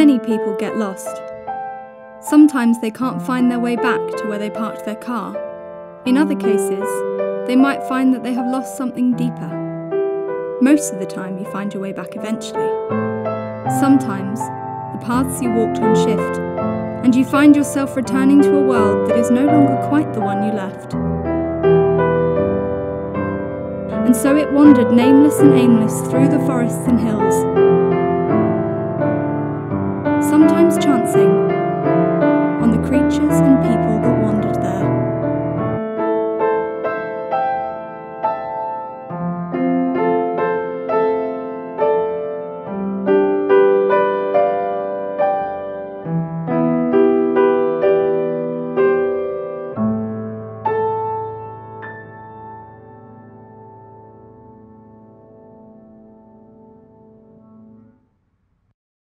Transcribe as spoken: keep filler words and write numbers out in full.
Many people get lost. Sometimes they can't find their way back to where they parked their car. In other cases, they might find that they have lost something deeper. Most of the time, you find your way back eventually. Sometimes, the paths you walked on shift, and you find yourself returning to a world that is no longer quite the one you left. And so it wandered nameless and aimless through the forests and hills, sometimes chancing on the creatures and people